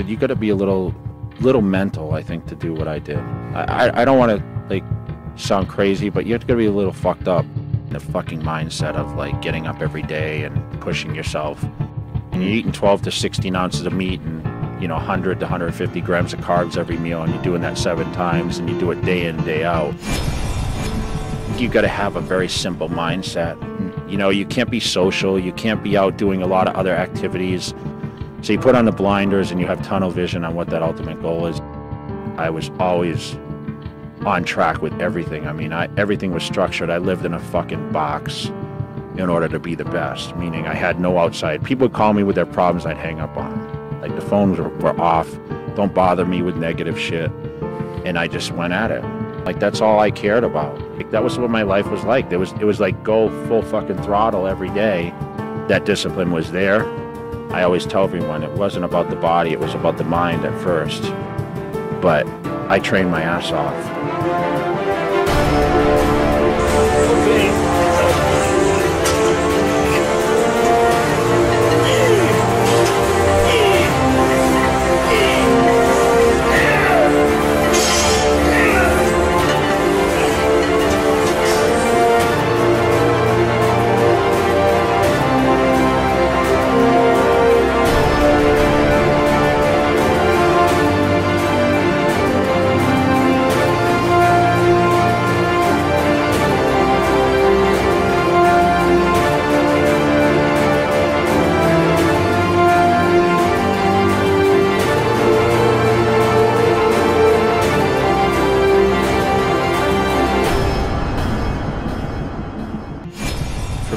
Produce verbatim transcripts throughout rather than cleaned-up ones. that you got to be a little, little mental, I think, to do what I did. I, I, I don't want to like sound crazy, but you have to be a little fucked up. The fucking mindset of like getting up every day and pushing yourself, and you're eating twelve to sixteen ounces of meat and, you know, one hundred to one hundred fifty grams of carbs every meal, and you're doing that seven times, and you do it day in, day out. You got to have a very simple mindset. You know, you can't be social, you can't be out doing a lot of other activities. So you put on the blinders and you have tunnel vision on what that ultimate goal is. I was always on track with everything. I mean, I, everything was structured. I lived in a fucking box in order to be the best, meaning I had no outside. People would call me with their problems, I'd hang up on them. Like, the phones were, were off. Don't bother me with negative shit. And I just went at it. Like, that's all I cared about. Like, that was what my life was like. There was, it was like go full fucking throttle every day. That discipline was there. I always tell everyone it wasn't about the body, it was about the mind at first. But I trained my ass off.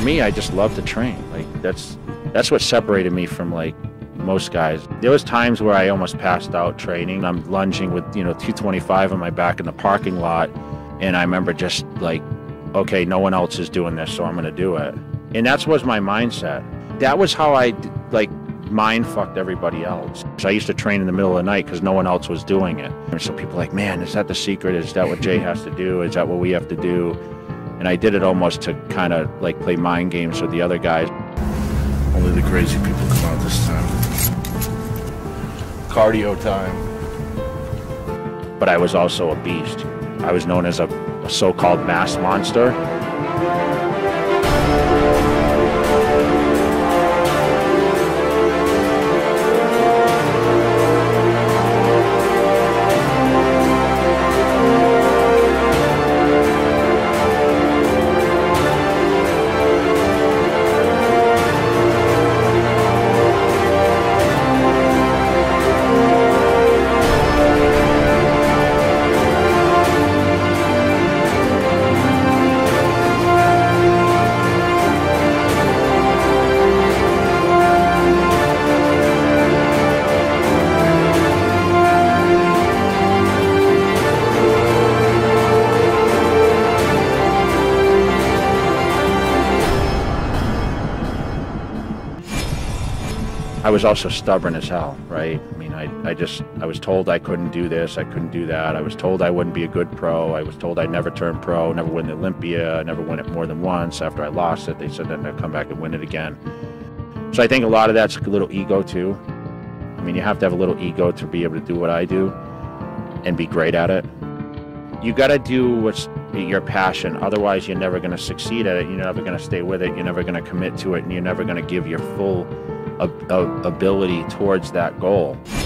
Me, I just love to train. Like, that's that's what separated me from like most guys. There was times where I almost passed out training. I'm lunging with, you know, two twenty-five on my back in the parking lot, and I remember just like, okay, no one else is doing this, so I'm gonna do it. And that was my mindset. That was how I like mind fucked everybody else. So I used to train in the middle of the night because no one else was doing it. And so people are like, man, is that the secret? Is that what Jay has to do? Is that what we have to do? And I did it almost to kind of like play mind games with the other guys. Only the crazy people come out this time. Cardio time. But I was also a beast. I was known as a, a so-called mass monster. I was also stubborn as hell, right? I mean, I, I just, I was told I couldn't do this, I couldn't do that. I was told I wouldn't be a good pro. I was told I'd never turn pro, never win the Olympia, never win it more than once. After I lost it, they said then I'd come back and win it again. So I think a lot of that's a little ego too. I mean, you have to have a little ego to be able to do what I do and be great at it. You gotta do what's your passion, otherwise you're never gonna succeed at it, you're never gonna stay with it, you're never gonna commit to it, and you're never gonna give your full A, a, ability towards that goal.